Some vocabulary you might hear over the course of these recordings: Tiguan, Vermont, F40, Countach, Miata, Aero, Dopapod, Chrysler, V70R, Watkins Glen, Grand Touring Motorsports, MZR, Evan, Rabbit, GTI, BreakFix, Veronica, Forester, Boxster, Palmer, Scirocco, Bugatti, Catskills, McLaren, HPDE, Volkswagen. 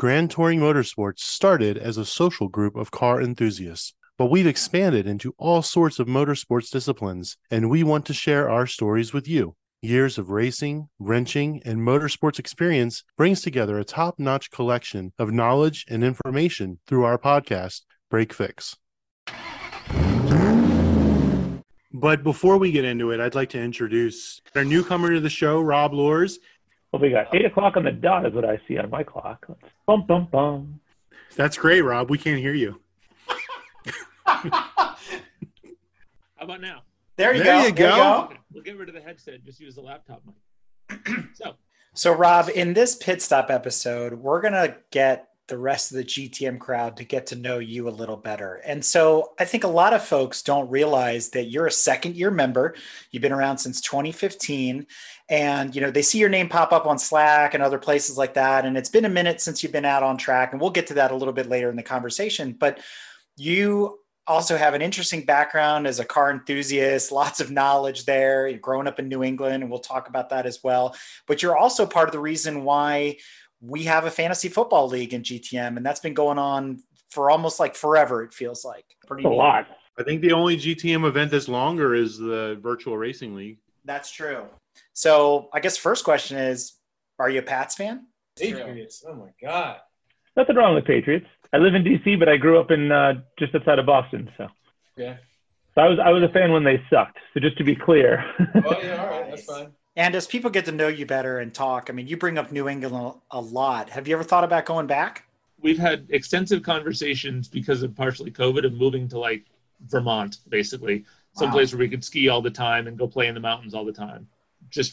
Grand Touring Motorsports started as a social group of car enthusiasts, but we've expanded into all sorts of motorsports disciplines, and we want to share our stories with you. Years of racing, wrenching, and motorsports experience brings together a top-notch collection of knowledge and information through our podcast, BreakFix. But before we get into it, I'd like to introduce our newcomer to the show, Rob Luhrs. Well, we got 8 o'clock on the dot is what I see on my clock. Bum, bum, bum. That's great, Rob. We can't hear you. How about now? There you go. We'll get rid of the headset. Just use the laptop mic. So, Rob, in this pit stop episode, we're going to get the rest of the GTM crowd to get to know you a little better. And so I think a lot of folks don't realize that you're a second-year member. You've been around since 2015. And, you know, they see your name pop up on Slack and other places like that. And it's been a minute since you've been out on track. And we'll get to that a little bit later in the conversation. But you also have an interesting background as a car enthusiast, lots of knowledge there. You're growing up in New England, and we'll talk about that as well. But you're also part of the reason why we have a fantasy football league in GTM, and that's been going on for almost like forever, it feels like. Pretty neat. I think the only GTM event that's longer is the virtual racing league. That's true. So I guess first question is, are you a Pats fan? Patriots. Oh, my God. Nothing wrong with Patriots. I live in D.C., but I grew up in just outside of Boston. So yeah. So I was a fan when they sucked. So just to be clear. Oh, yeah. All right. Nice. That's fine. And as people get to know you better and talk, I mean, you bring up New England a lot. Have you ever thought about going back? We've had extensive conversations because of partially COVID and moving to like Vermont, basically. Wow. Someplace where we could ski all the time and go play in the mountains all the time.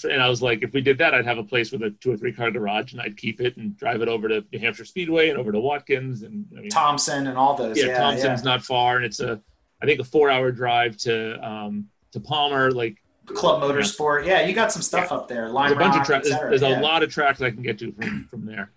And I was like, if we did that, I'd have a place with a 2 or 3 car garage, and I'd keep it and drive it over to New Hampshire Speedway and over to Watkins and Thompson and all those. Yeah, Thompson's not far, and it's I think a 4-hour drive to Palmer, like. Club Motorsport. Yeah, you got some stuff up there. There's a lot of tracks I can get to from there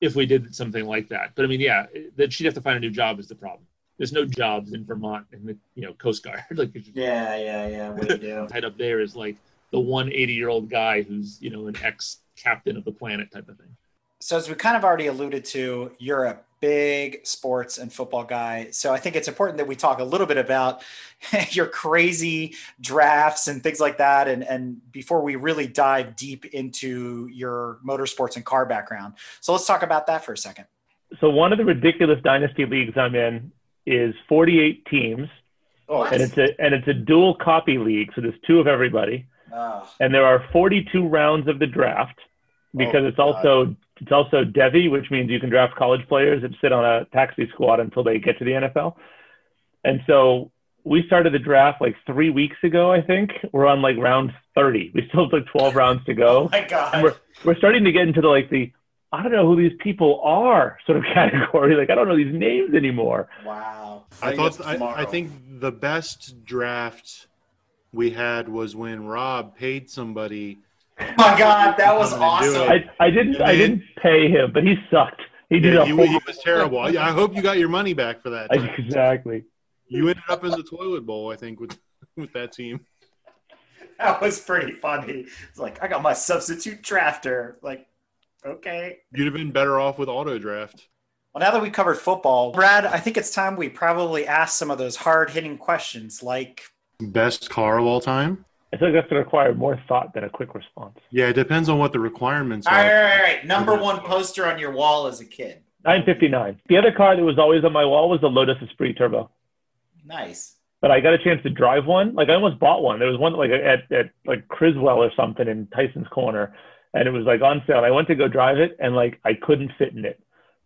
if we did something like that. But I mean, yeah, that she'd have to find a new job is the problem. There's no jobs in Vermont in the Coast Guard. What do you do? Tied up there is like the 180-year-old guy who's an ex-captain of the planet type of thing. So as we kind of already alluded to, you're a big sports and football guy. So I think it's important that we talk a little bit about your crazy drafts and things like that. And before we really dive deep into your motorsports and car background. So let's talk about that for a second. So one of the ridiculous dynasty leagues I'm in is 48 teams. Oh, and it's a dual copy league. So there's 2 of everybody. Oh. And there are 42 rounds of the draft because it's also Devi, which means you can draft college players that sit on a taxi squad until they get to the NFL. And so we started the draft like 3 weeks ago, I think. We're on like round 30. We still have like 12 rounds to go. Oh my God. And we're starting to get into like the, I don't know who these people are sort of category. Like, I don't know these names anymore. Wow. I think the best draft we had was when Rob paid somebody. Oh my God, that was awesome. I didn't pay him, but he sucked. He was terrible. I hope you got your money back for that. Exactly. You ended up in the toilet bowl, I think, with that team. That was pretty funny. It's like, I got my substitute drafter. Like, okay. You'd have been better off with auto draft. Well, now that we covered football, Brad, I think it's time we probably ask some of those hard-hitting questions like best car of all time. I feel like that's going to require more thought than a quick response. Yeah, it depends on what the requirements are. All right. Number one poster on your wall as a kid. 959. The other car that was always on my wall was the Lotus Esprit Turbo. Nice. But I got a chance to drive one. Like, I almost bought one. There was one like at like Criswell or something in Tyson's Corner, and it was like on sale. I went to go drive it, and like I couldn't fit in it.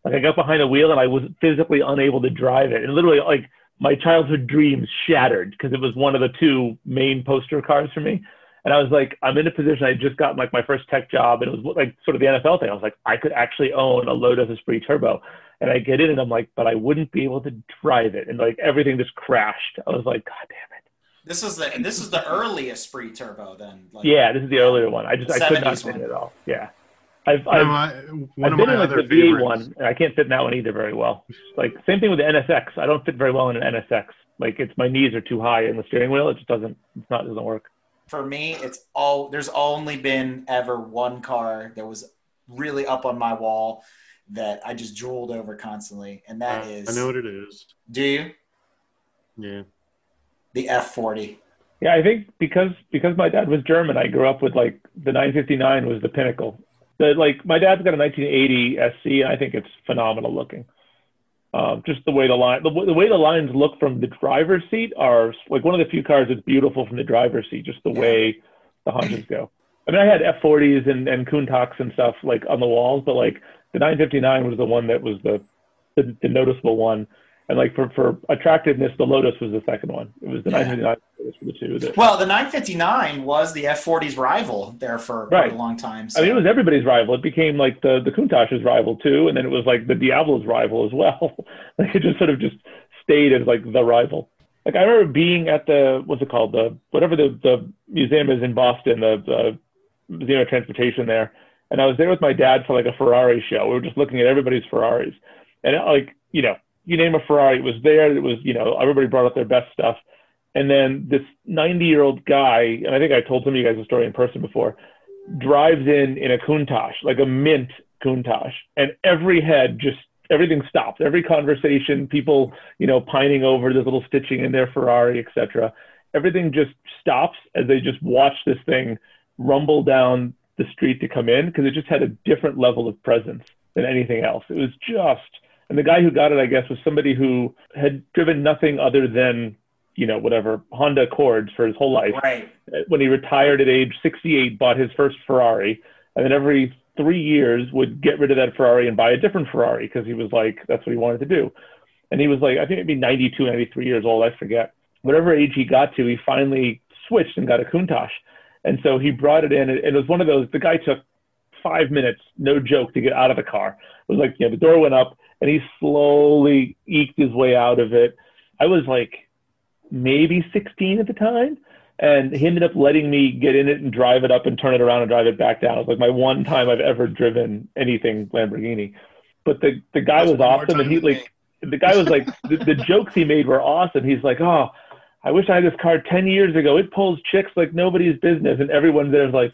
Like, I got behind the wheel, and I was physically unable to drive it. And literally, like, my childhood dreams shattered because it was one of the 2 main poster cars for me. And I was like, I'm in a position, I just got like my first tech job, and it was like sort of the NFL thing. I was like, I could actually own a Lotus Esprit Turbo. And I get in and I'm like, but I wouldn't be able to drive it. And like everything just crashed. I was like, God damn it. This is the early Esprit Turbo then. Like, yeah, this is the earlier one. I could not fit it at all. Yeah. I've been in the V8 one, and I can't fit in that one either very well. Like, same thing with the NSX. I don't fit very well in an NSX. Like, it's my knees are too high in the steering wheel. It just doesn't work. For me, there's only been ever one car that was really up on my wall. that I just drooled over constantly, and that is... I know what it is. Do you? Yeah. The F40. Yeah, I think because my dad was German, I grew up with, like, the 959 was the pinnacle. Like, my dad's got a 1980 SC, and I think it's phenomenal looking. Just the way the way the lines look from the driver's seat are, like, one of the few cars that's beautiful from the driver's seat, just the way the Hondas go. I mean, I had F40s and Countachs and stuff, like, on the walls, but, like, the 959 was the one that was the noticeable one. And, like, for attractiveness, the Lotus was the second one. It was the 959 for the two. Well, the 959 was the F40's rival there for quite a long time. So. I mean, it was everybody's rival. It became, like, the Countach's rival, too. And then it was, like, the Diablo's rival as well. Like, it just sort of just stayed as, like, the rival. Like, I remember being at the, what's it called? The whatever the museum is in Boston, the Museum of Transportation there. And I was there with my dad for, like, a Ferrari show. We were just looking at everybody's Ferraris. And, like, you know, you name a Ferrari, it was there. It was, you know, everybody brought up their best stuff. And then this 90-year-old guy, and I think I told some of you guys the story in person before, drives in a Countach, like a mint Countach. And every head just, everything stopped. Every conversation, people, you know, pining over this little stitching in their Ferrari, etc. Everything just stops as they just watch this thing rumble down the street to come in, because it just had a different level of presence than anything else. It was just, and the guy who got it, I guess, was somebody who had driven nothing other than, you know, whatever, Honda Accords for his whole life. Right. When he retired at age 68, bought his first Ferrari, and then every 3 years would get rid of that Ferrari and buy a different Ferrari, because he was like, that's what he wanted to do. And he was like, I think maybe 92, 93 years old, I forget. Whatever age he got to, he finally switched and got a Countach. And so he brought it in, and it was one of those, the guy took 5 minutes, no joke, to get out of the car. It was like, you know, the door went up, and he slowly eked his way out of it. I was like maybe 16 at the time, and he ended up letting me get in it and drive it up and turn it around and drive it back down. It was like my one time I've ever driven anything Lamborghini. But the guy was awesome, and he like, the guy was like, the jokes he made were awesome. He's like, oh, I wish I had this car 10 years ago. It pulls chicks like nobody's business. And everyone there's like,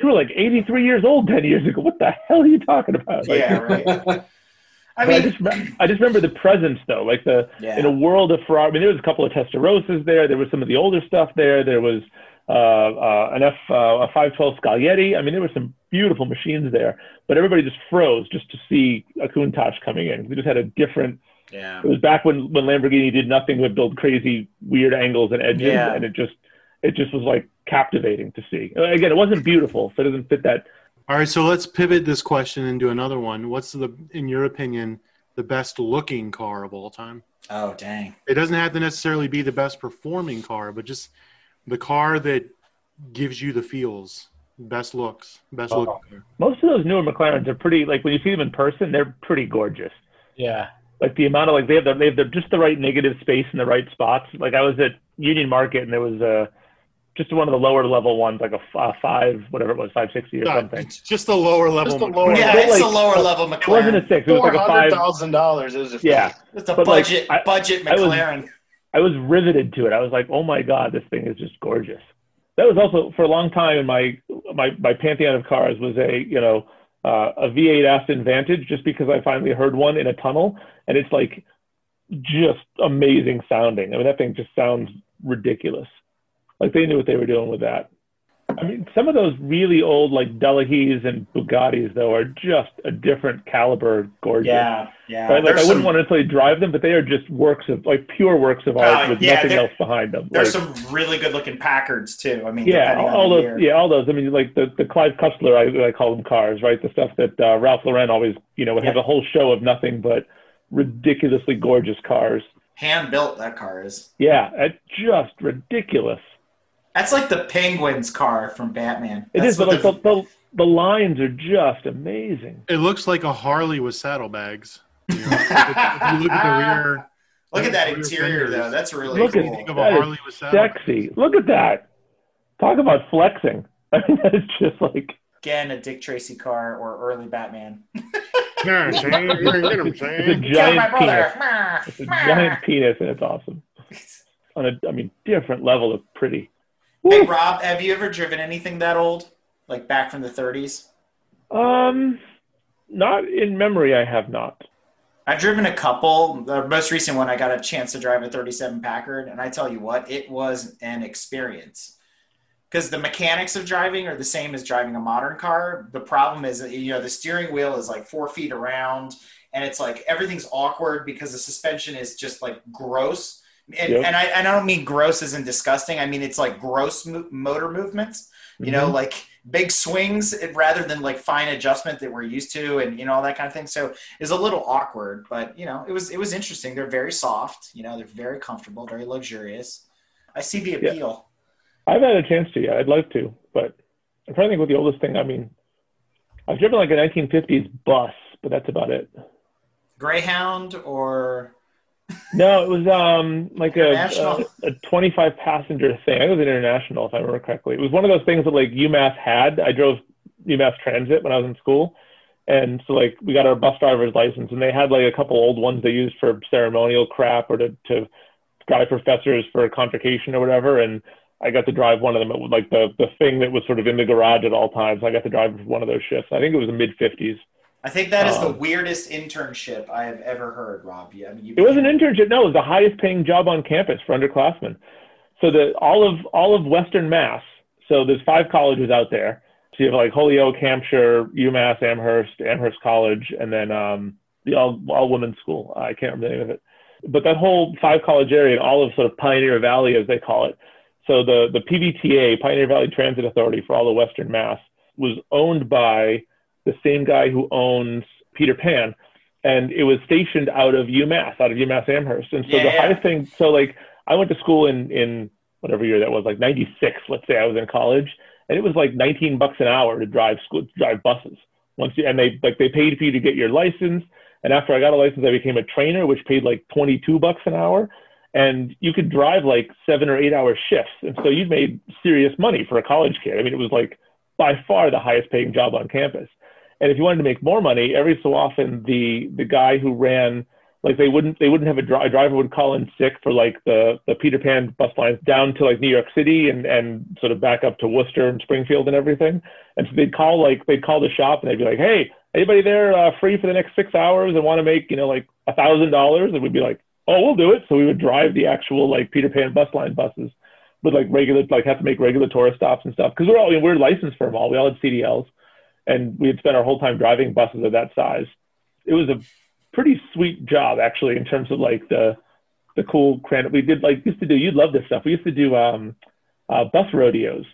you were like 83 years old 10 years ago. What the hell are you talking about? Like, yeah, right. I mean, I just remember the presence, though. Like, in a world of Ferrari, I mean, there was a couple of Testarosas there. There was some of the older stuff there. There was a 512 Scaglietti. I mean, there were some beautiful machines there. But everybody just froze just to see a Countach coming in. We just had a different... Yeah. It was back when Lamborghini did nothing but build crazy, weird angles and edges, and it just was like captivating to see. Again, it wasn't beautiful, so it doesn't fit that. All right, so let's pivot this question into another one. What's in your opinion, the best looking car of all time? Oh, dang! It doesn't have to necessarily be the best performing car, but just the car that gives you the feels. Best looks, best looking. Most of those newer McLarens are pretty, like when you see them in person, they're pretty gorgeous. Yeah. Like the amount of like they have just the right negative space in the right spots. Like I was at Union Market and there was just one of the lower level ones, like a 560 or something. It's just the lower level. The lower level McLaren. It wasn't a 6. It was like a $500,000. It was a it's a budget McLaren. I was riveted to it. I was like, oh my god, this thing is just gorgeous. That was also for a long time in my pantheon of cars was a V8 Aston Vantage, just because I finally heard one in a tunnel, and it's like just amazing sounding. I mean, that thing just sounds ridiculous. Like they knew what they were doing with that. I mean, some of those really old like Delahey's and Bugattis though are just a different caliber, gorgeous. Yeah, yeah. Right? Like I wouldn't want to necessarily drive them, but they are just works of like pure works of art with nothing else behind them. There's some really good looking Packards too. I mean, all those. I mean, like the Clive Cussler, I call them cars, right? The stuff that Ralph Lauren always, you know, would have a whole show of nothing but ridiculously gorgeous cars. Hand built, that car is. Yeah, it's just ridiculous. That's like the Penguin's car from Batman. It is, but like the lines are just amazing. It looks like a Harley with saddlebags. You know? If you look at the rear. Look at that interior, though. That's really cool. Think of a Harley with saddlebags. Sexy. Look at that. Talk about flexing. I mean, it's just like again a Dick Tracy car or early Batman. It's a giant penis. It's a giant penis, and it's awesome. On a, I mean, different level of pretty. Hey, Rob, have you ever driven anything that old, like back from the 30s? Not in memory, I have not. I've driven a couple. The most recent one, I got a chance to drive a 37 Packard, and I tell you what, it was an experience. Because the mechanics of driving are the same as driving a modern car. The problem is, you know, the steering wheel is like 4 feet around, and it's like everything's awkward because the suspension is just like gross. And, yep. and I don't mean gross as in disgusting. I mean, it's like gross motor movements, you know, like big swings rather than like fine adjustment that we're used to and, you know, all that kind of thing. So it's a little awkward, but you know, it was interesting. They're very soft, you know, they're very comfortable, very luxurious. I see the appeal. Yeah. I've had a chance to, I'd love to, but I'm trying to think what the oldest thing, I mean, I've driven like a 1950s bus, but that's about it. Greyhound or... No, it was like a 25 passenger thing. I think it was an international, if I remember correctly. It was one of those things that like UMass had. I drove UMass Transit when I was in school, and so like we got our bus driver's license, and they had like a couple old ones they used for ceremonial crap or to drive professors for convocation or whatever. And I got to drive one of them. It was like the thing that was sort of in the garage at all times. I got to drive one of those shifts. I think it was the mid-50s. I think that is the weirdest internship I have ever heard, Rob. Yeah, I mean, it was an internship. No, it was the highest paying job on campus for underclassmen. So all of Western Mass. So there's 5 colleges out there. So you have like Holyoke, Hampshire, UMass, Amherst College, and then the all women's school. I can't remember the name of it. But that whole 5 college area and all of sort of Pioneer Valley, as they call it. So the PVTA, Pioneer Valley Transit Authority for all of Western Mass, was owned by the same guy who owns Peter Pan, and it was stationed out of UMass Amherst. And so the highest thing, so like I went to school in whatever year that was, like 96, let's say I was in college, and it was like $19 an hour to drive buses. They paid for you to get your license. And after I got a license, I became a trainer, which paid like $22 an hour. And you could drive like 7 or 8 hour shifts. And so you made serious money for a college kid. I mean, it was like by far the highest paying job on campus. And if you wanted to make more money, every so often the guy who ran, like they wouldn't have a driver would call in sick for like the Peter Pan bus lines down to like New York City and sort of back up to Worcester and Springfield and everything. And so they'd call the shop and they'd be like, hey, anybody there free for the next 6 hours and want to make, you know, like $1,000? And we'd be like, oh, we'll do it. So we would drive the actual like Peter Pan bus line buses with like regular, like have to make regular tourist stops and stuff. Cause we're licensed for them all. We all had CDLs. And we had spent our whole time driving buses of that size. It was a pretty sweet job, actually, in terms of like the cool crap we did. Like used to do, you'd love this stuff. We used to do bus rodeos,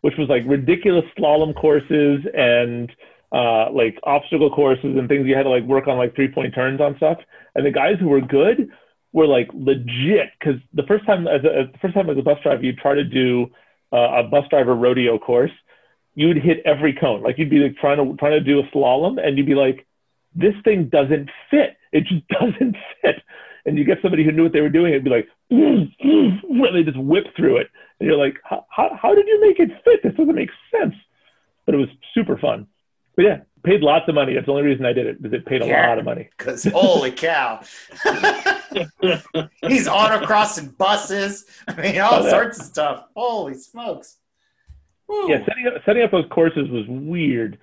which was like ridiculous slalom courses and like obstacle courses and things. You had to like work on like 3-point turns on stuff. And the guys who were good were like legit, because the first time as a bus driver, you try to do a bus driver rodeo course. You would hit every cone. Like you'd be like trying to do a slalom and you'd be like, this thing doesn't fit. It just doesn't fit. And you get somebody who knew what they were doing. It'd be like, and they just whip through it. And you're like, how did you make it fit? This doesn't make sense. But it was super fun. But yeah, paid lots of money. That's the only reason I did it, because it paid a lot of money. Because holy cow. He's autocrossing buses. I mean, all sorts of stuff. Holy smokes. Woo. Yeah, setting up those courses was weird.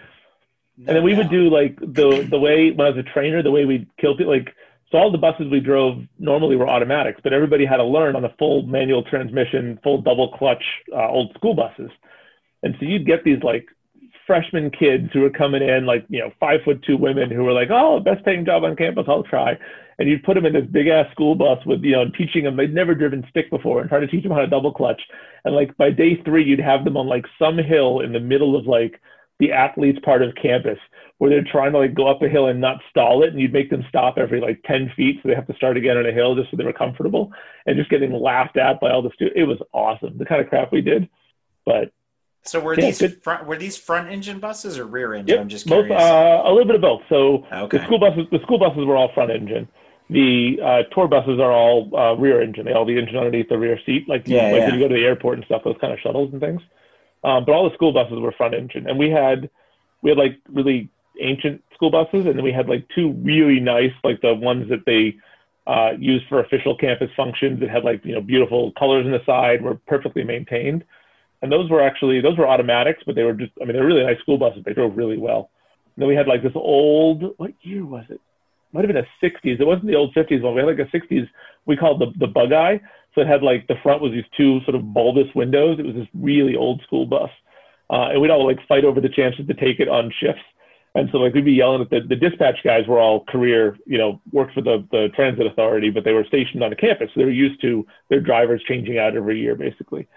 And then we would do like the way when I was a trainer, the way we'd kill people. Like, so all the buses we drove normally were automatics, but everybody had to learn on the full manual transmission, full double clutch old school buses. And so you'd get these like freshman kids who were coming in, like, you know, 5'2" women who were like, oh, best paying job on campus, I'll try. And you'd put them in this big ass school bus with, you know, teaching them, they'd never driven stick before, and trying to teach them how to double clutch. And like by day 3, you'd have them on like some hill in the middle of like the athletes part of campus where they're trying to like go up a hill and not stall it. And you'd make them stop every like 10 feet. So they have to start again on a hill just so they were comfortable, and just getting laughed at by all the students. It was awesome, the kind of crap we did. But so were these front engine buses or rear engine? Yep, I'm just curious. Both, a little bit of both. So okay. The school buses were all front engine. The tour buses are all rear engine. They all the engine underneath the rear seat, when you go to the airport and stuff, those kind of shuttles and things. But all the school buses were front engine, and we had like really ancient school buses, and then we had like 2 really nice, like the ones that they used for official campus functions that had like, you know, beautiful colors on the side, were perfectly maintained, and those were automatics, but they were just, I mean, they're really nice school buses. They drove really well. And then we had like this old, what year was it? Might have been a 60s. It wasn't the old 50s one. We had like a 60s. We called it the bug eye. So it had like the front was these two sort of bulbous windows. It was this really old school bus. And we'd all like fight over the chances to take it on shifts. And so like we'd be yelling at the dispatch guys were all career, you know, worked for the transit authority, but they were stationed on a campus. So they were used to their drivers changing out every year basically.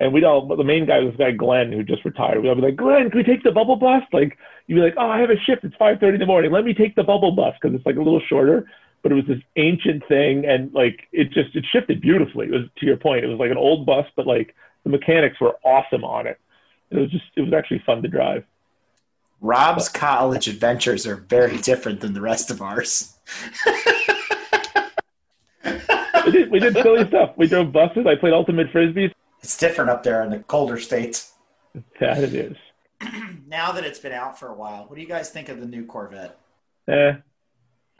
And we'd all, the main guy was this guy, Glenn, who just retired. We'd all be like, Glenn, can we take the bubble bus? Like, you'd be like, oh, I have a shift. It's 5:30 in the morning. Let me take the bubble bus because it's like a little shorter. But it was this ancient thing. And like, it shifted beautifully. It was, to your point, it was like an old bus, but like the mechanics were awesome on it. And it was actually fun to drive. Rob's college adventures are very different than the rest of ours. We did silly stuff. We drove buses. I played ultimate frisbees. It's different up there in the colder states. That it is. Now that it's been out for a while, what do you guys think of the new Corvette? I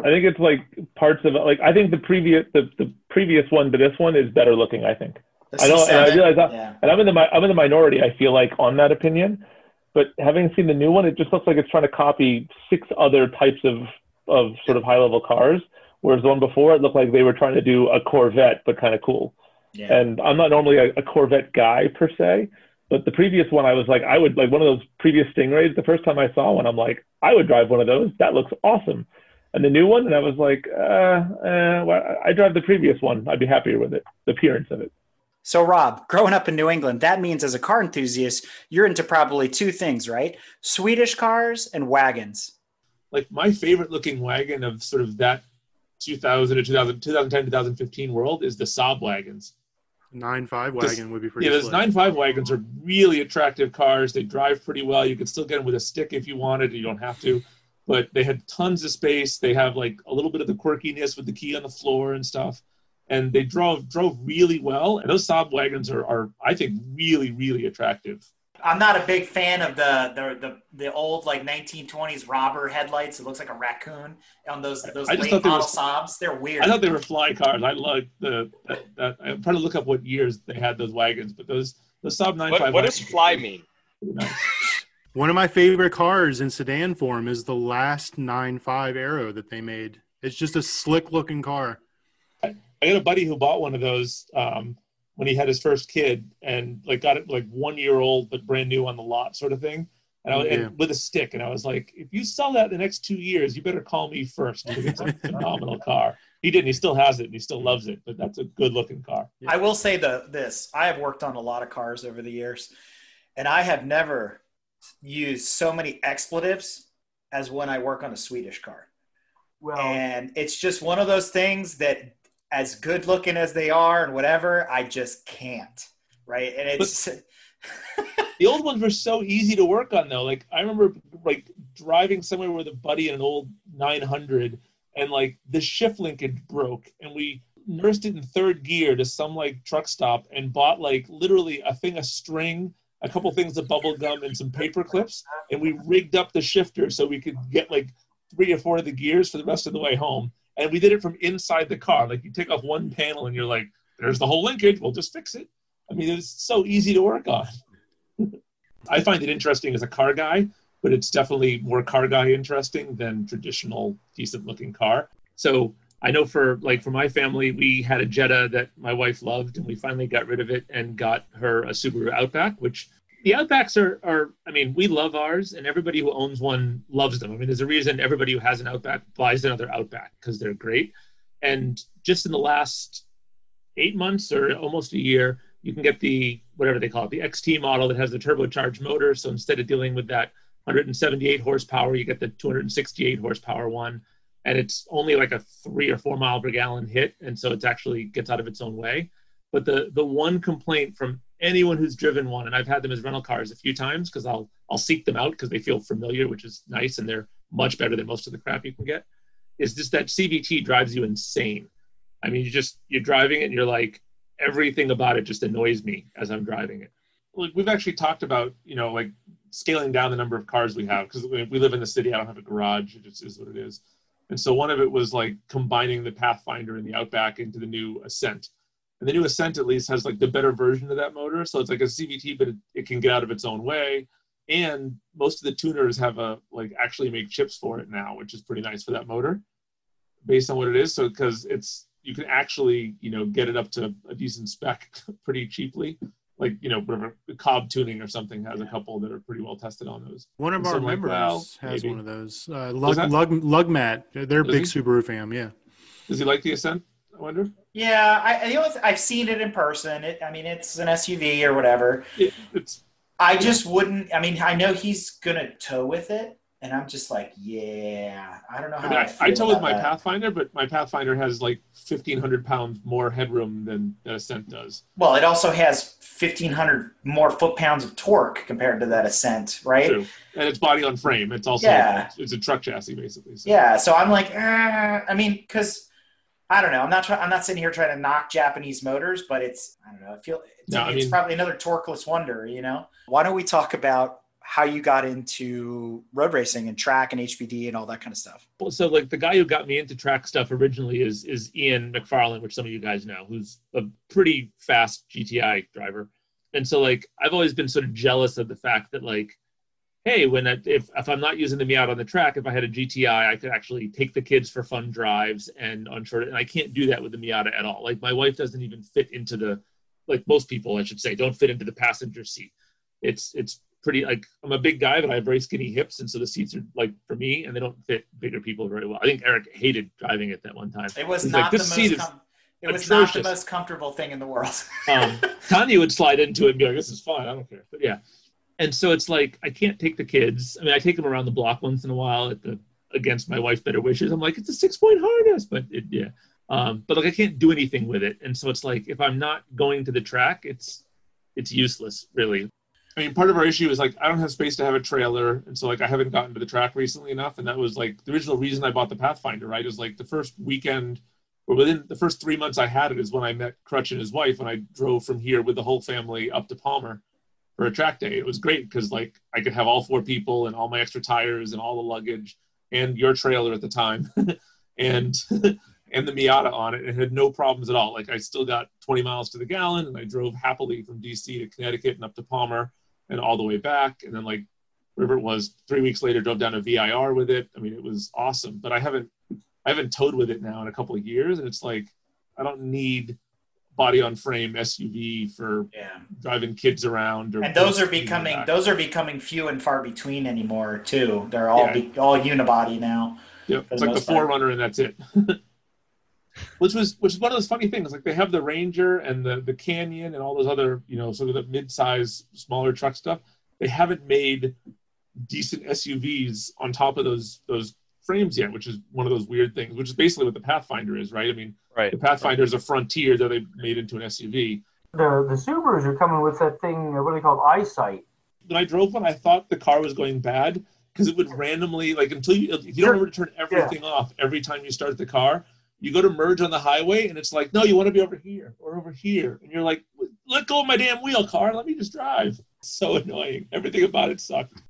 think it's like parts of it. Like I think the previous one to this one is better looking. I think. I don't. And I realize and I'm in the minority. I feel like on that opinion. But having seen the new one, it just looks like it's trying to copy six other types of sort of high-level cars, whereas the one before, it looked like they were trying to do a Corvette, but kind of cool. Yeah. And I'm not normally a Corvette guy, per se, but the previous one, I was like, I would, like one of those previous Stingrays, the first time I saw one, I'm like, I would drive one of those. That looks awesome. And the new one, and I was like, I drive the previous one. I'd be happier with it, the appearance of it. So, Rob, growing up in New England, that means as a car enthusiast, you're into probably two things, right? Swedish cars and wagons. Like my favorite looking wagon of sort of that 2010, 2015 world is the Saab wagons. 9-5 wagon would be pretty slick. Yeah, those 9-5 wagons are really attractive cars. They drive pretty well. You can still get them with a stick if you wanted. You don't have to. But they had tons of space. They have like a little bit of the quirkiness with the key on the floor and stuff. And they drove really well. And those Saab wagons are I think, really, really attractive. I'm not a big fan of the old, like, 1920s robber headlights. It looks like a raccoon on those late model Saabs. They're weird. I thought they were fly cars. I loved I'm trying to look up what years they had those wagons. But those Saab 9-5. What does fly mean? One of my favorite cars in sedan form is the last 9-5 Aero that they made. It's just a slick-looking car. I had a buddy who bought one of those when he had his first kid and like got it like 1 year old, but brand new on the lot sort of thing. And, and with a stick. And I was like, if you sell that in the next 2 years, you better call me first. Because it's a phenomenal car. He didn't. He still has it and he still loves it, but that's a good looking car. I will say this, I have worked on a lot of cars over the years and I have never used so many expletives as when I work on a Swedish car. Well, and it's just one of those things that as good looking as they are and whatever, I just can't. Right. And it's the old ones were so easy to work on though. Like I remember like driving somewhere with a buddy in an old 900 and like the shift linkage broke and we nursed it in third gear to some like truck stop and bought like literally a thing of string, a couple things of bubble gum and some paper clips. And we rigged up the shifter so we could get like 3 or 4 of the gears for the rest of the way home. And we did it from inside the car. Like you take off one panel and you're like, there's the whole linkage. We'll just fix it. I mean, it's so easy to work on. I find it interesting as a car guy, but it's definitely more car guy interesting than traditional decent looking car. So I know for my family, we had a Jetta that my wife loved and we finally got rid of it and got her a Subaru Outback, which the Outbacks are I mean, we love ours, and everybody who owns one loves them. I mean, there's a reason everybody who has an Outback buys another Outback, because they're great. And just in the last 8 months or almost a year, you can get the, whatever they call it, the XT model that has the turbocharged motor. So instead of dealing with that 178 horsepower, you get the 268 horsepower one. And it's only like a 3 or 4 mile per gallon hit. And so it actually gets out of its own way. But the one complaint from anyone who's driven one, and I've had them as rental cars a few times because I'll seek them out because they feel familiar, which is nice, and they're much better than most of the crap you can get, is just that CVT drives you insane. I mean, you're driving it and you're like, everything about it just annoys me as I'm driving it. Like, we've actually talked about, you know, like scaling down the number of cars we have because we live in the city. I don't have a garage. It just is what it is. And so one of it was like combining the Pathfinder and the Outback into the new Ascent. And the new Ascent at least has like the better version of that motor. So it's like a CVT, but it can get out of its own way. And most of the tuners have actually make chips for it now, which is pretty nice for that motor based on what it is. So, because you can actually, get it up to a decent spec pretty cheaply. Like, whatever Cobb tuning or something has a couple that are pretty well tested on those. One of our members has one of those. Lugmat. They're a big Subaru fan. Yeah. Does he like the Ascent? I wonder. Yeah. I've seen it in person. It's an SUV or whatever. I just wouldn't. I know he's going to tow with it. And I'm just like, yeah, I don't know how I tow with my Pathfinder, but my Pathfinder has 1,500 pounds more headroom than the Ascent does. Well, it also has 1,500 more foot-pounds of torque compared to that Ascent, right? True. And it's body on frame. It's also it's a truck chassis, basically. So. Yeah, so I'm like, because I don't know. I'm not sitting here trying to knock Japanese motors, but it's, I don't know. It's probably another torqueless wonder, Why don't we talk about how you got into road racing and track and HPD and all that kind of stuff? Well, so the guy who got me into track stuff originally is Ian McFarland, which some of you guys know, who's a pretty fast GTI driver. And so I've always been sort of jealous of the fact that hey, if I'm not using the Miata on the track, if I had a GTI, I could actually take the kids for fun drives and on short, and I can't do that with the Miata at all. My wife doesn't even fit into most people, I should say, don't fit into the passenger seat. It's pretty, I'm a big guy, but I have very skinny hips, and so the seats are for me, and they don't fit bigger people very well. I think Eric hated driving it that one time. It was not the most comfortable thing in the world. Tanya would slide into it and be like, this is fine, I don't care. But yeah. And so it's I can't take the kids. I take them around the block once in a while against my wife's better wishes. I'm like, it's a 6-point harness, but yeah. But I can't do anything with it. And so it's if I'm not going to the track, it's useless, really. Part of our issue is I don't have space to have a trailer, and so I haven't gotten to the track recently enough, and that was the original reason I bought the Pathfinder, right? Is the first weekend, or within the first 3 months I had it is when I met Crutch and his wife, and I drove from here with the whole family up to Palmer for a track day. It was great because I could have all 4 people and all my extra tires and all the luggage and your trailer at the time and the Miata on it, and had no problems at all. I still got 20 miles to the gallon, and I drove happily from DC to Connecticut and up to Palmer and all the way back. And then wherever it was, 3 weeks later, drove down to VIR with it. It was awesome, but I haven't towed with it now in a couple of years. And it's I don't need body on frame SUV for driving kids around. Or and those are becoming few and far between anymore too. They're all, all unibody now. Yep. It's the Forerunner, and that's it. Which is one of those funny things. They have the Ranger and the Canyon and all those other, sort of the mid-size, smaller truck stuff. They haven't made decent SUVs on top of those frames yet, which is one of those weird things, which is basically what the Pathfinder is, right? The Pathfinder is a Frontier that they made into an SUV. The Subarus are coming with that thing, what do they call it, EyeSight. When I drove one, I thought the car was going bad because it would randomly, until you don't remember to turn everything off every time you start the car. You go to merge on the highway, and it's no, you want to be over here or over here. And you're like, let go of my damn wheel, car. Let me just drive. It's so annoying. Everything about it sucked.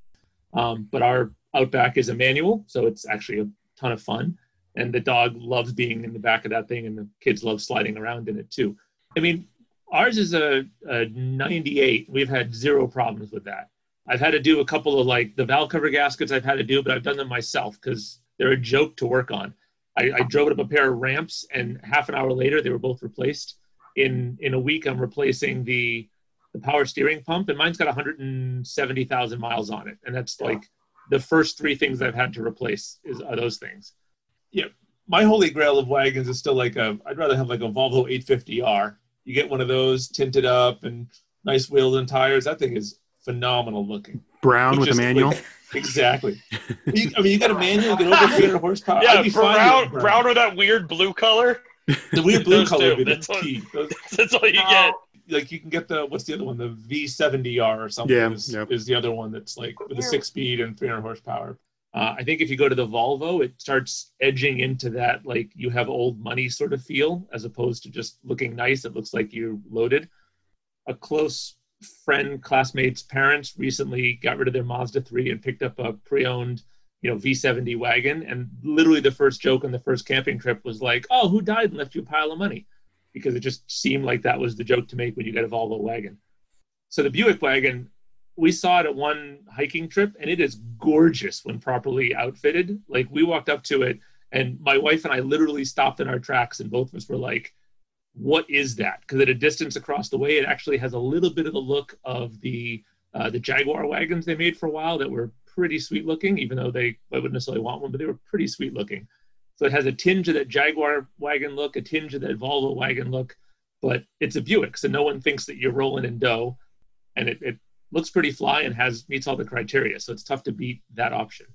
But our Outback is a manual, so it's actually a ton of fun. And the dog loves being in the back of that thing, and the kids love sliding around in it, too. Ours is a 98. We've had zero problems with that. I've had to do a couple of, the valve cover gaskets I've had to do, but I've done them myself because they're a joke to work on. I drove it up a pair of ramps, and half an hour later, they were both replaced. In a week, I'm replacing the power steering pump, and mine's got 170,000 miles on it. And that's the first 3 things I've had to replace are those things. Yeah. My holy grail of wagons is still I'd rather have a Volvo 850R. You get one of those tinted up and nice wheels and tires. That thing is phenomenal looking. Brown with a manual? Exactly. You got a manual that over 300 horsepower. Yeah, brown or that weird blue color. The weird blue color would be the key. That's all you get. You can get what's the other one? The V70R or something is the other one that's with a 6-speed and 300 horsepower. I think if you go to the Volvo, it starts edging into that you have old money sort of feel as opposed to just looking nice. It looks like you loaded. A close friend, classmate's parents recently got rid of their Mazda 3 and picked up a pre-owned, V70 wagon. And literally the first joke on the first camping trip was oh, who died and left you a pile of money? Because it just seemed like that was the joke to make when you got a Volvo wagon. So the Buick wagon we saw it at one hiking trip, and it is gorgeous when properly outfitted. Like, we walked up to it, and my wife and I literally stopped in our tracks, and both of us were like, what is that? Because at a distance across the way, it actually has a little bit of the look of the Jaguar wagons they made for a while that were pretty sweet looking, even though I wouldn't necessarily want one, but they were pretty sweet looking. So it has a tinge of that Jaguar wagon look, a tinge of that Volvo wagon look, but it's a Buick, so no one thinks that you're rolling in dough, and it looks pretty fly and meets all the criteria, so it's tough to beat that option.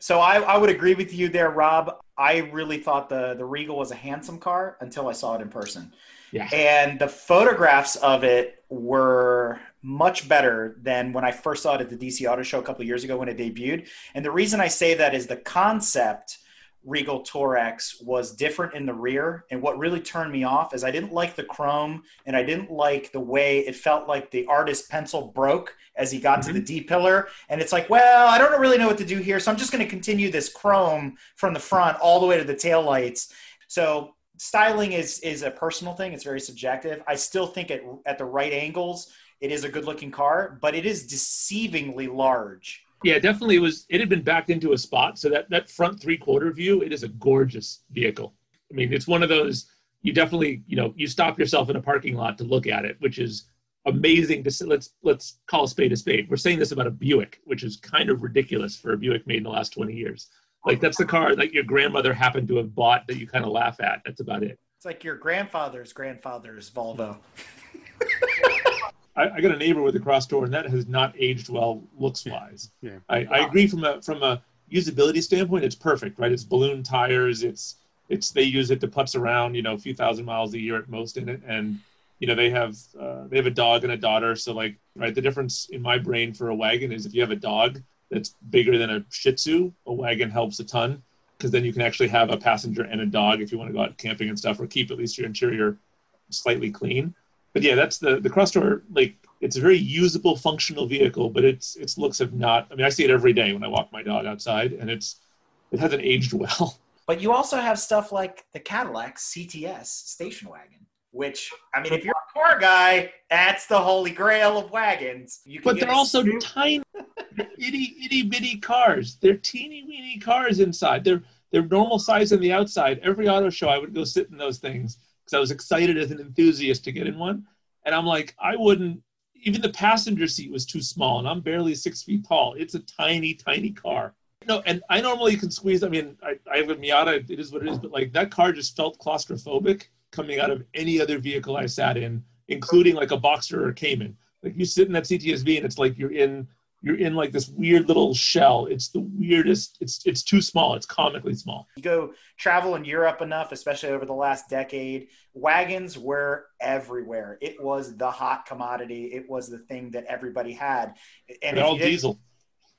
So I would agree with you there, Rob. I really thought the Regal was a handsome car until I saw it in person. Yeah. And the photographs of it were much better than when I first saw it at the DC Auto Show a couple of years ago when it debuted. And the reason I say that is the concept Regal Torx was different in the rear. And what really turned me off is I didn't like the chrome, and I didn't like the way it felt like the artist pencil broke as he got to the D-pillar. And it's like, well, I don't really know what to do here, so I'm just going to continue this chrome from the front all the way to the taillights. So styling is a personal thing. It's very subjective. I still think at the right angles, it is a good looking car, but it is deceivingly large. Yeah, definitely it had been backed into a spot. So that front three-quarter view, it is a gorgeous vehicle. I mean, it's one of those, you definitely, you stop yourself in a parking lot to look at it, which is amazing to see. Let's call a spade a spade. We're saying this about a Buick, which is kind of ridiculous for a Buick made in the last 20 years. Like, that's the car that your grandmother happened to have bought that you kind of laugh at. That's about it. It's like your grandfather's Volvo. I got a neighbor with a cross door, and that has not aged well looks-wise. Yeah. I agree from a usability standpoint, it's perfect, right? It's balloon tires. It's they use it to putz around, a few thousand miles a year at most in it, and they have a dog and a daughter. So like, right, the difference in my brain for a wagon is if you have a dog that's bigger than a Shih Tzu, a wagon helps a ton, because then you can actually have a passenger and a dog if you want to go out camping and stuff, or keep at least your interior slightly clean. But yeah, that's the Crosstour. Like, it's a very usable, functional vehicle, but its looks have not. I mean, I see it every day when I walk my dog outside, and it hasn't aged well. But you also have stuff like the Cadillac CTS station wagon, which, I mean, if you're a car guy, that's the holy grail of wagons. But they're also tiny, itty bitty cars. They're teeny weeny cars inside. They're normal size on the outside. Every auto show, I would go sit in those things, because I was excited as an enthusiast to get in one. And I'm like, even the passenger seat was too small, and I'm barely 6 feet tall. It's a tiny, tiny car. No, and I normally can squeeze, I have a Miata, it is what it is, but like, that car just felt claustrophobic coming out of any other vehicle I sat in, including like a Boxster or a Cayman. Like, you sit in that CTS-V and it's like you're in like this weird little shell. It's the weirdest. It's too small. It's comically small. You go travel in Europe enough, especially over the last decade, wagons were everywhere. It was the hot commodity. It was the thing that everybody had. And all diesel.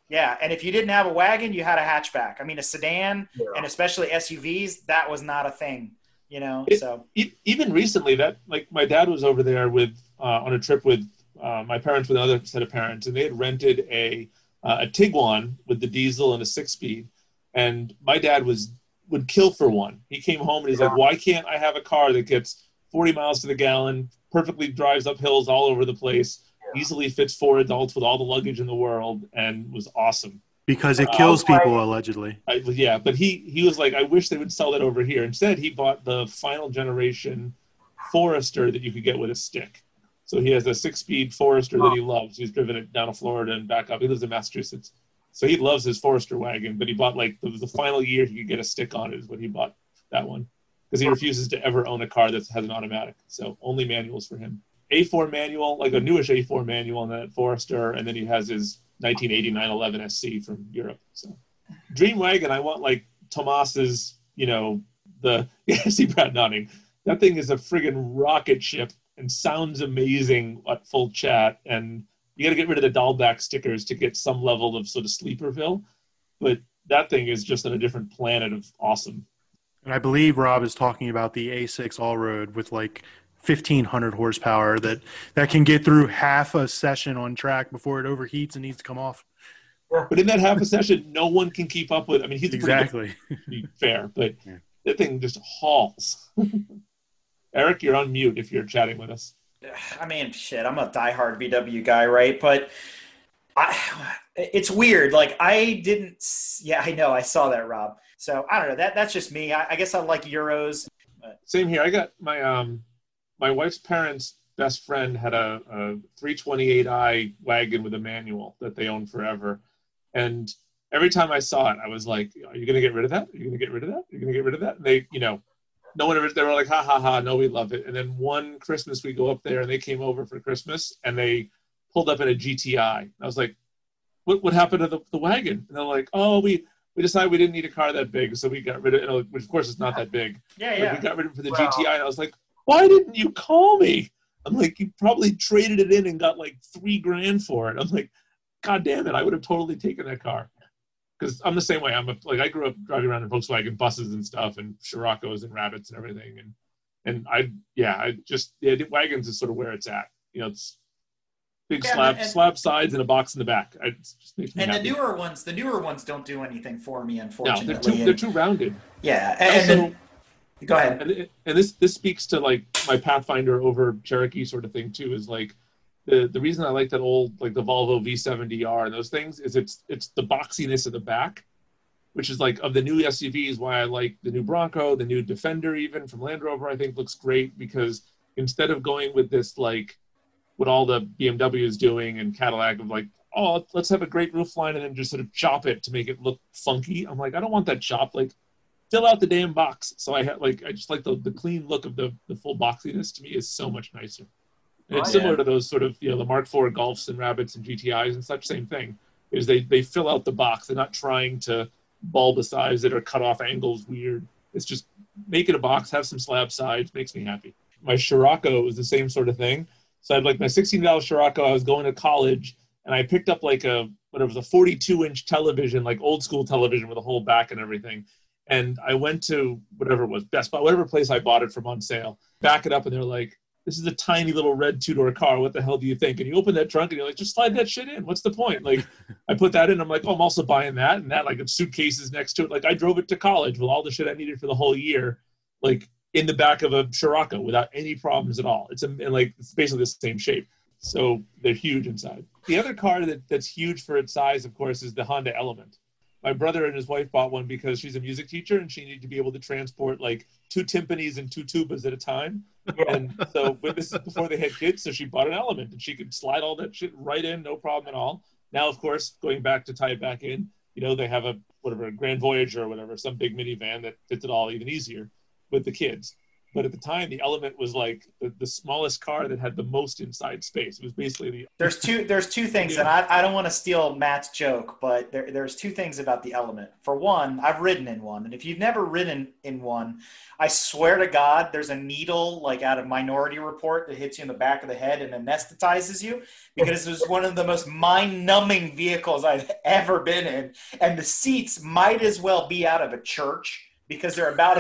Yeah. And if you didn't have a wagon, you had a hatchback. I mean, a sedan, yeah, and especially SUVs, that was not a thing, even recently, that, like, my dad was over there with, on a trip with, my parents with another set of parents, and they had rented a Tiguan with the diesel and a 6-speed. And my dad would kill for one. He came home and he's like, "Why can't I have a car that gets 40 miles to the gallon, perfectly drives up hills all over the place, easily fits 4 adults with all the luggage in the world, and was awesome?" Because it kills people, allegedly. Yeah, but he was like, "I wish they would sell that over here." Instead, he bought the final generation Forester that you could get with a stick. So he has a 6-speed Forester that he loves. He's driven it down to Florida and back up. He lives in Massachusetts. So he loves his Forester wagon, but he bought, like, the final year he could get a stick on it is when he bought that one, because he refuses to ever own a car that has an automatic. So only manuals for him. A4 manual, like a newish A4 manual in that Forester, and then he has his 1989 11 SC from Europe. So dream wagon, I want like Tomas's, I see Brad nodding. That thing is a friggin' rocket ship, and sounds amazing at full chat, and you got to get rid of the Dahlback stickers to get some level of sort of sleeperville, but that thing is just on a different planet of awesome. And I believe Rob is talking about the A6 all-road with like 1,500 horsepower that can get through half a session on track before it overheats and needs to come off. But in that half a session, no one can keep up with. I mean, he's exactly good, to be fair, but yeah, that thing just hauls. Eric, you're on mute if you're chatting with us. I mean, shit, I'm a diehard VW guy, right? But It's weird. Like I didn't, yeah, I know. I saw that, Rob. So I don't know that that's just me. I guess I like Euros. But. Same here. I got my, my wife's parents' best friend had a 328i wagon with a manual that they owned forever. And every time I saw it, I was like, are you going to get rid of that? Are you going to get rid of that? Are you going to get rid of that? And they, you know, no one ever, they were like, ha ha ha. No, we love it. And then one Christmas we go up there and they came over for Christmas and they pulled up in a GTI. I was like, what happened to the wagon? And they're like, oh, we decided we didn't need a car that big, so we got rid of it, which of course is not that big. Yeah, yeah. But we got rid of it for the GTI, and I was like, why didn't you call me? I'm like, you probably traded it in and got like $3,000 for it. I'm like, God damn it, I would have totally taken that car. Because I'm the same way. I grew up driving around in Volkswagen buses and stuff, and Scirocco's and Rabbits and everything. And the wagons is sort of where it's at. You know, it's big slab sides and a box in the back. It just makes me happy. The newer ones don't do anything for me, unfortunately. No, they're too rounded. Yeah. Go ahead. And this speaks to like my Pathfinder over Cherokee sort of thing too, is like the reason I like that old, like the Volvo V70R and those things is it's the boxiness of the back, which is like of the new SUVs, why I like the new Bronco, the new Defender even from Land Rover, I think looks great because instead of going with this like, what all the BMW is doing and Cadillac of like, oh, let's have a great roofline and then just sort of chop it to make it look funky. I'm like, I don't want that chop. Like, fill out the damn box. So I just like the clean look of the full boxiness to me is so much nicer. And it's similar to those sort of, you know, the Mark IV Golfs and Rabbits and GTIs and such, same thing, is they fill out the box. They're not trying to bulbicize it or cut off angles weird. It's just make it a box, have some slab sides, makes me happy. My Scirocco was the same sort of thing. So I had like my $16 Scirocco, I was going to college, and I picked up like a 42-inch television, like old school television with a whole back and everything. And I went to whatever it was, Best Buy, whatever place I bought it from on sale, back it up, and they're like, this is a tiny little red two-door car, what the hell do you think? And you open that trunk, and you're like, just slide that shit in, what's the point? Like, I put that in, I'm like, oh, I'm also buying that, and that, like, suitcases next to it. Like, I drove it to college with all the shit I needed for the whole year, like, in the back of a Scirocco without any problems at all. It's basically the same shape. So they're huge inside. The other car that's huge for its size, of course, is the Honda Element. My brother and his wife bought one because she's a music teacher and she needed to be able to transport like two timpanis and two tubas at a time. And so this is before they had kids. So she bought an Element and she could slide all that shit right in. No problem at all. Now, of course, going back to tie it back in, you know, they have a Grand Voyager or whatever, some big minivan that fits it all even easier with the kids. But at the time, the Element was like the smallest car that had the most inside space. It was basically the... There's two things, yeah. And I don't want to steal Matt's joke, but there's two things about the Element. For one, I've ridden in one, and if you've never ridden in one, I swear to God, there's a needle like out of Minority Report that hits you in the back of the head and anesthetizes you, because it was one of the most mind-numbing vehicles I've ever been in, and the seats might as well be out of a church, because they're about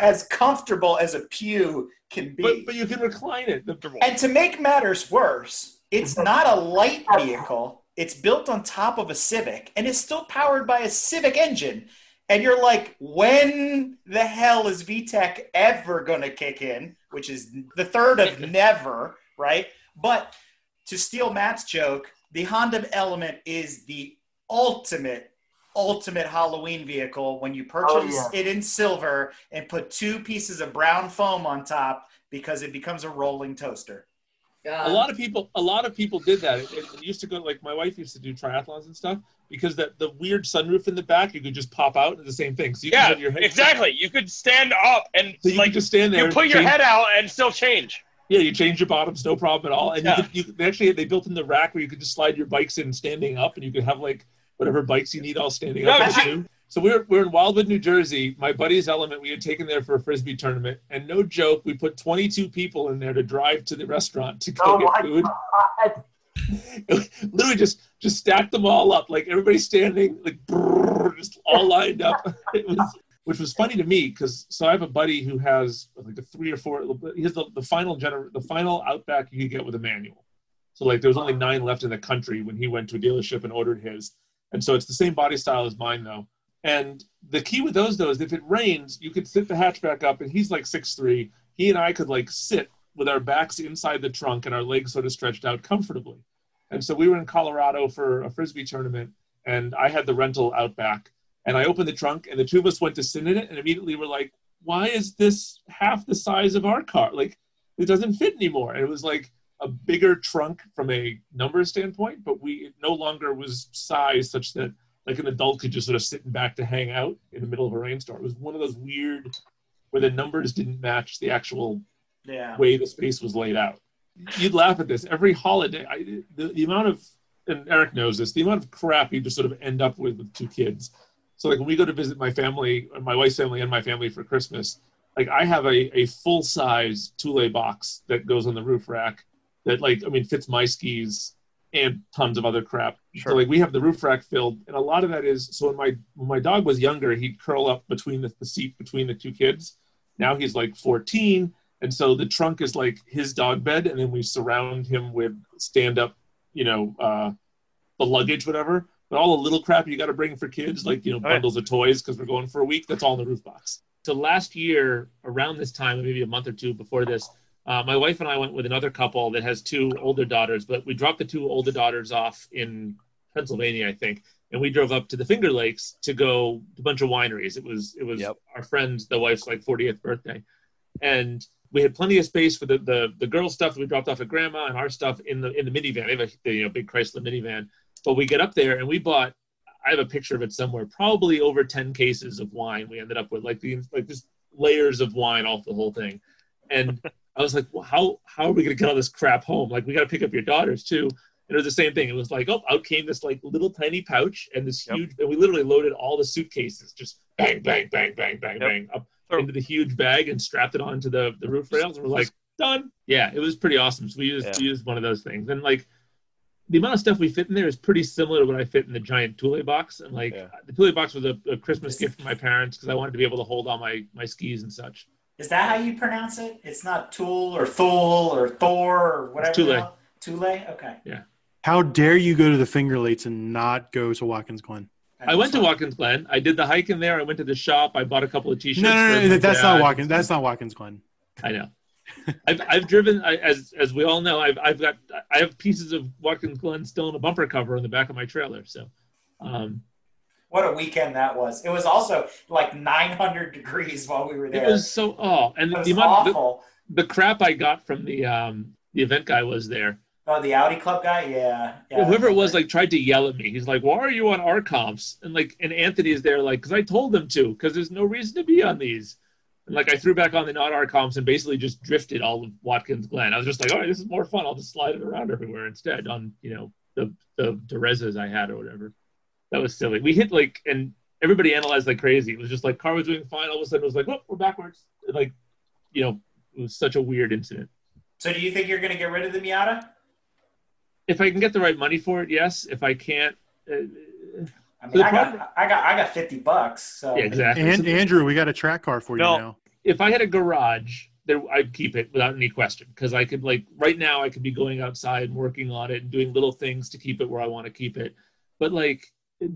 as comfortable as a pew can be. But you can recline it. And to make matters worse, it's not a light vehicle. It's built on top of a Civic, and it's still powered by a Civic engine. And you're like, when the hell is VTEC ever going to kick in? Which is the third of never, right? But to steal Matt's joke, the Honda Element is the ultimate Halloween vehicle when you purchase it in silver and put two pieces of brown foam on top because it becomes a rolling toaster. God. A lot of people did that. It used to go, like my wife used to do triathlons and stuff because the weird sunroof in the back, you could just pop out and the same thing. So you could have your head exactly. Down. You could stand up and so like just stand there. You put your head out and still change. Yeah, you change your bottoms, no problem at all. And they built in the rack where you could just slide your bikes in standing up, and you could have like whatever bikes you need all standing up. So we're in Wildwood, New Jersey. My buddy's Element we had taken there for a Frisbee tournament. And no joke, we put 22 people in there to drive to the restaurant to go get food. God. Literally just stacked them all up. Like everybody standing, like just all lined up. Which was funny to me because so I have a buddy who has like a 3 or 4, he has the final Outback you could get with a manual. So like there was only 9 left in the country when he went to a dealership and ordered his. And so it's the same body style as mine, though. And the key with those, though, is if it rains, you could sit the hatchback up, and he's like 6'3". He and I could like sit with our backs inside the trunk and our legs sort of stretched out comfortably. And so we were in Colorado for a Frisbee tournament, and I had the rental Outback. And I opened the trunk, and the two of us went to sit in it, and immediately were like, why is this half the size of our car? Like, it doesn't fit anymore. And it was like a bigger trunk from a number standpoint, but it no longer was sized such that like an adult could just sort of sit back to hang out in the middle of a rainstorm. It was one of those weird where the numbers didn't match the actual way the space was laid out. You'd laugh at this. Every holiday, the amount of, and Eric knows this, the amount of crap you just sort of end up with two kids. So like when we go to visit my family, my wife's family and my family for Christmas, like I have a full-size Thule box that goes on the roof rack that like, I mean, fits my skis and tons of other crap. Sure. So like we have the roof rack filled, and a lot of that is, so when my dog was younger, he'd curl up between the seat between the two kids. Now he's like 14. And so the trunk is like his dog bed, and then we surround him with stand-up, the luggage, whatever. But all the little crap you got to bring for kids, like, bundles of toys because we're going for a week, that's all in the roof box. So last year, around this time, maybe a month or two before this, my wife and I went with another couple that has two older daughters, but we dropped the two older daughters off in Pennsylvania, I think, and we drove up to the Finger Lakes to go to a bunch of wineries. It was our friend's, the wife's, like 40th birthday, and we had plenty of space for the girls' stuff that we dropped off at Grandma and our stuff in the minivan. They have a big Chrysler minivan, but we get up there and we bought, I have a picture of it somewhere, probably over 10 cases of wine. We ended up with just layers of wine off the whole thing, and I was like, well, how are we going to get all this crap home? Like, we got to pick up your daughters too. And it was the same thing. It was like, oh, out came this like little tiny pouch and this huge, and we literally loaded all the suitcases, just bang, bang, bang, bang, bang, bang, up into the huge bag and strapped it onto the roof rails. And we're like, done. Yeah, it was pretty awesome. So we used one of those things. And like the amount of stuff we fit in there is pretty similar to what I fit in the giant Thule box. And like the Thule box was a Christmas gift from my parents because I wanted to be able to hold all my skis and such. Is that how you pronounce it? It's not Tool or Thule or Thor or whatever. It's Thule. Thule? Okay. Yeah. How dare you go to the Finger Lakes and not go to Watkins Glen? I went to Watkins Glen. I did the hike in there. I went to the shop. I bought a couple of t-shirts. No, that's not Watkins. That's not Watkins Glen. I know. I've driven, as we all know, I have pieces of Watkins Glen still in a bumper cover in the back of my trailer. So, what a weekend that was. It was also like 900 degrees while we were there. It was so, and it was awful. The crap I got from the event guy was there. Oh, the Audi Club guy? Yeah. Whoever it was, like, tried to yell at me. He's like, why are you on our comps? And like, and Anthony's there like, because I told them to, because there's no reason to be on these. And like, I threw back on the not our comps and basically just drifted all of Watkins Glen. I was just like, all right, this is more fun. I'll just slide it around everywhere instead on, the Derezas I had or whatever. That was silly. We hit and everybody analyzed like crazy. It was just like, car was doing fine. All of a sudden it was like, whoop, we're backwards. It was such a weird incident. So do you think you're going to get rid of the Miata? If I can get the right money for it, yes. If I can't. I got $50. So. Yeah, exactly. And Andrew, we got a track car for you now. If I had a garage, I'd keep it without any question. Because I could right now I could be going outside and working on it and doing little things to keep it where I want to keep it. But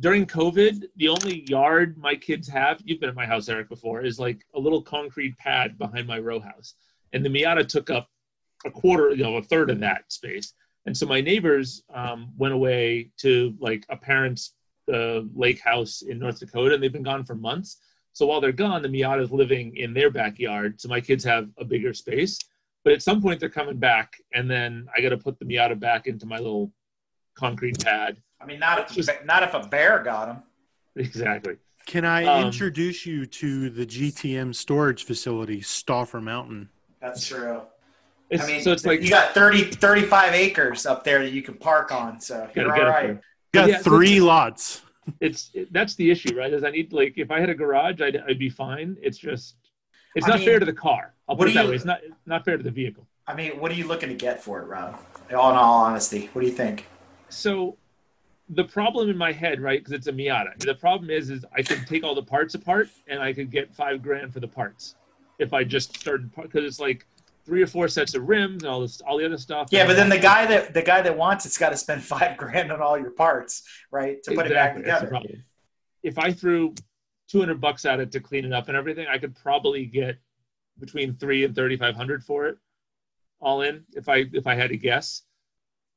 during COVID, the only yard my kids have, you've been at my house, Eric, before, is like a little concrete pad behind my row house. And the Miata took up a third of that space. And so my neighbors went away to a parent's lake house in North Dakota, and they've been gone for months. So while they're gone, the Miata is living in their backyard. So my kids have a bigger space, but at some point they're coming back. And then I got to put the Miata back into my little concrete pad. I mean, not if a bear got him. Exactly. Can I introduce you to the GTM storage facility, Stauffer Mountain? That's true. You got 35 acres up there that you can park on. So you're all right. You got three lots. That's the issue, right? Is I need if I had a garage, I'd be fine. It's just not fair to the car. I'll put it that way. It's not fair to the vehicle. I mean, what are you looking to get for it, Rob? In all honesty, what do you think? So. The problem in my head, right, because it's a Miata, the problem is I could take all the parts apart and I could get $5,000 for the parts if I just started, because it's like 3 or 4 sets of rims and all the other stuff. Yeah, but then the guy that wants it's got to spend $5,000 on all your parts, right, to put it back together. That's the problem. If I threw $200 at it to clean it up and everything, I could probably get between $3,000 and $3,500 for it, all in, if I had to guess.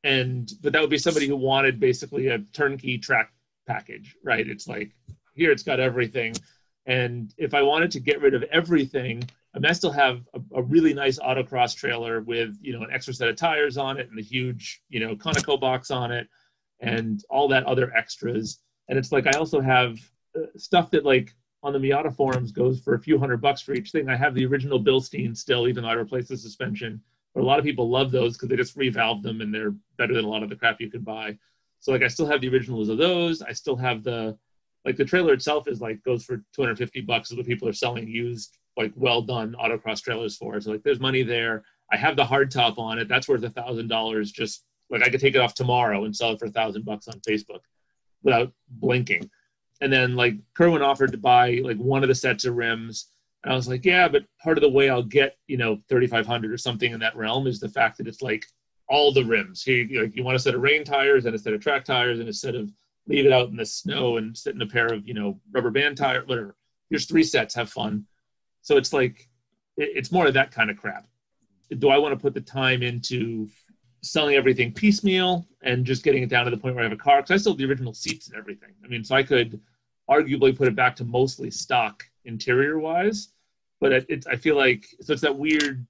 And but that would be somebody who wanted basically a turnkey track package, right? It's like, here it's got everything. And if I wanted to get rid of everything, I mean, I still have a really nice autocross trailer with, you know, an extra set of tires on it and a huge, you know, Conoco box on it and all that other extras. And it's like, I also have stuff that like on the Miata forums goes for a few $100 for each thing. I have the original Bilstein still, even though I replaced the suspension. But a lot of people love those because they just revalve them and they're better than a lot of the crap you could buy. So like I still have the originals of those. I still have the, like the trailer itself is like goes for $250 is what people are selling used, like well done autocross trailers for. So like there's money there. I have the hard top on it. That's worth $1,000. Just like I could take it off tomorrow and sell it for $1,000 on Facebook without blinking. And then like Kerwin offered to buy like one of the sets of rims. And I was like, yeah, but part of the way I'll get, you know, 3,500 or something in that realm is the fact that it's like all the rims. You, like, you want a set of rain tires and a set of track tires and a set of leave it out in the snow and sit in a pair of, you know, rubber band tire, whatever. Here's three sets, have fun. So it's like, it's more of that kind of crap. Do I want to put the time into selling everything piecemeal and just getting it down to the point where I have a car? Because I still have the original seats and everything. I mean, so I could arguably put it back to mostly stock interior wise, but it, I feel like, so it's that weird,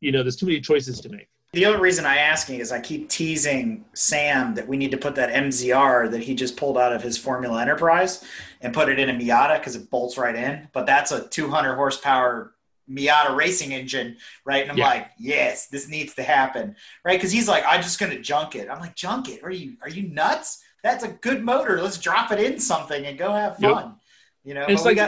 you know, there's too many choices to make. The other reason I'm asking is I keep teasing Sam that we need to put that MZR that he just pulled out of his Formula Enterprise and put it in a Miata because it bolts right in, but that's a 200 horsepower Miata racing engine, right? And I'm like, yes, this needs to happen, right? Because he's like, I'm just going to junk it. I'm like, junk it? Are you nuts? That's a good motor. Let's drop it in something and go have fun. Yep. You know, and it's like,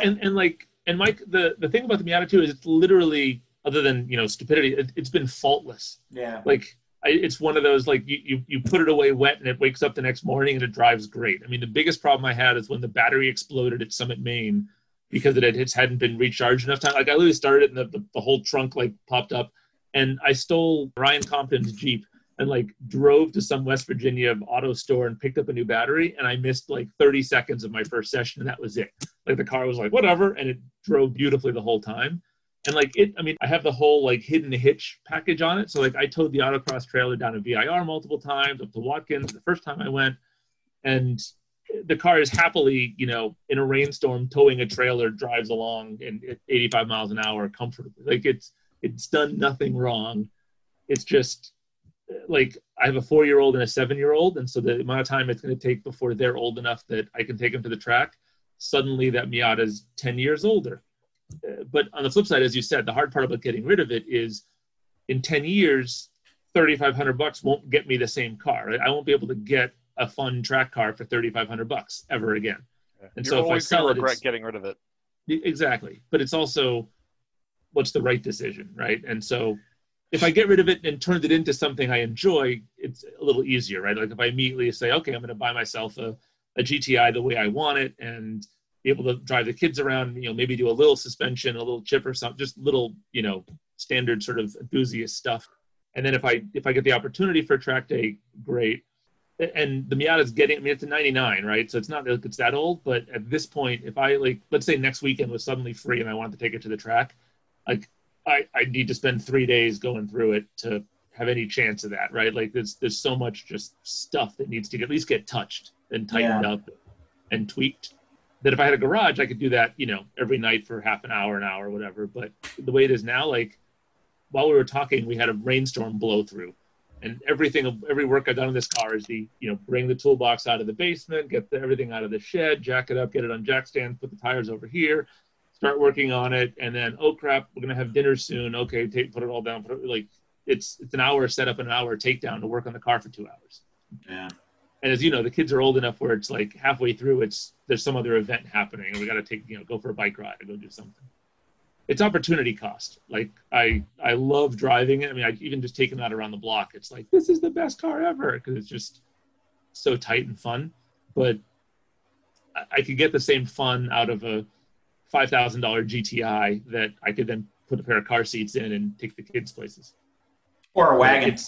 and Mike, the thing about the Miata too is it's literally, other than, you know, stupidity, it's been faultless. Yeah. Like it's one of those, like you put it away wet and it wakes up the next morning and it drives great. I mean, the biggest problem I had is when the battery exploded at Summit, Maine, because it hadn't been recharged enough time. Like I literally started it and the whole trunk like popped up, and I stole Ryan Compton's Jeep and like drove to some West Virginia auto store and picked up a new battery, and I missed like 30 seconds of my first session, and that was it. Like the car was like, whatever, and it drove beautifully the whole time. And like it, I mean, I have the whole like hidden hitch package on it. So like I towed the autocross trailer down to VIR multiple times, up to Watkins the first time I went. And the car is happily, you know, in a rainstorm, towing a trailer, drives along at 85 miles an hour comfortably. Like it's done nothing wrong. It's just like I have a 4-year-old and a 7-year-old. And so the amount of time it's going to take before they're old enough that I can take them to the track, suddenly that Miata is 10 years older. But on the flip side, as you said, the hard part about getting rid of it is in 10 years, $3,500 won't get me the same car. Right? I won't be able to get a fun track car for $3,500 ever again. Yeah. And you're so if I sell it, regret getting rid of it. Exactly. But it's also what's the right decision, right? And so if I get rid of it and turned it into something I enjoy, it's a little easier, right? Like if I immediately say, okay, I'm going to buy myself a GTI the way I want it and be able to drive the kids around, you know, maybe do a little suspension, a little chip or something, just little, you know, standard sort of enthusiast stuff. And then if I get the opportunity for a track day, great. And the Miata's getting, I mean, it's a 99, right? So it's not like it's that old, but at this point, if I like, let's say next weekend was suddenly free and I wanted to take it to the track, like I need to spend 3 days going through it to have any chance of that, right? Like there's so much just stuff that needs to at least get touched and tightened up and tweaked. That if I had a garage, I could do that, you know, every night for half an hour, whatever. But the way it is now, like while we were talking, we had a rainstorm blow through, and every work I've done on this car is the, you know, bring the toolbox out of the basement, get everything out of the shed, jack it up, get it on jack stands, put the tires over here, start working on it, and then oh crap, we're gonna have dinner soon. Okay, put it all down. Like it's an hour setup and an hour takedown to work on the car for 2 hours. Yeah. And as you know, the kids are old enough where it's like halfway through, there's some other event happening, and we got to take, you know, go for a bike ride or go do something. It's opportunity cost. Like I love driving it. I mean, I even just taking that around the block. It's like this is the best car ever because it's just so tight and fun. But I could get the same fun out of a $5,000 GTI that I could then put a pair of car seats in and take the kids places. Or a wagon.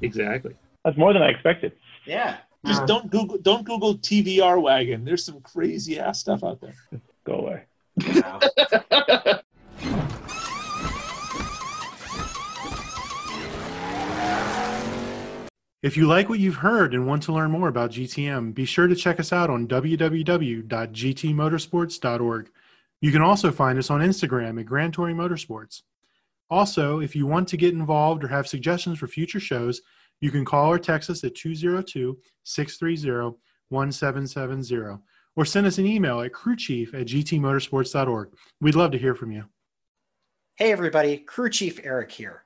Exactly. That's more than I expected. Yeah. Just don't Google TVR wagon. There's some crazy ass stuff out there. Go away. Wow. If you like what you've heard and want to learn more about GTM, be sure to check us out on www.gtmotorsports.org. You can also find us on Instagram at Grand Touring Motorsports. Also, if you want to get involved or have suggestions for future shows, you can call or text us at 202-630-1770 or send us an email at crewchief@gtmotorsports.org. We'd love to hear from you. Hey everybody, Crew Chief Eric here.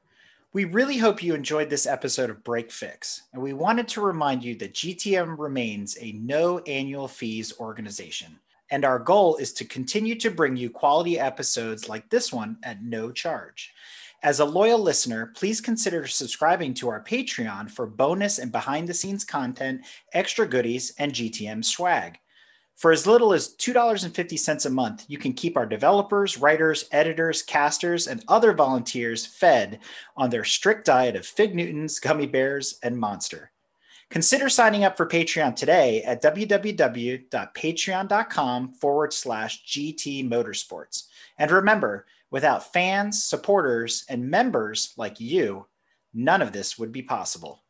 We really hope you enjoyed this episode of BreakFix, and we wanted to remind you that GTM remains a no annual fees organization, and our goal is to continue to bring you quality episodes like this one at no charge. As a loyal listener, please consider subscribing to our Patreon for bonus and behind-the-scenes content, extra goodies, and GTM swag. For as little as $2.50 a month, you can keep our developers, writers, editors, casters, and other volunteers fed on their strict diet of Fig Newtons, gummy bears, and Monster. Consider signing up for Patreon today at www.patreon.com/GT Motorsports. And remember, without fans, supporters, and members like you, none of this would be possible.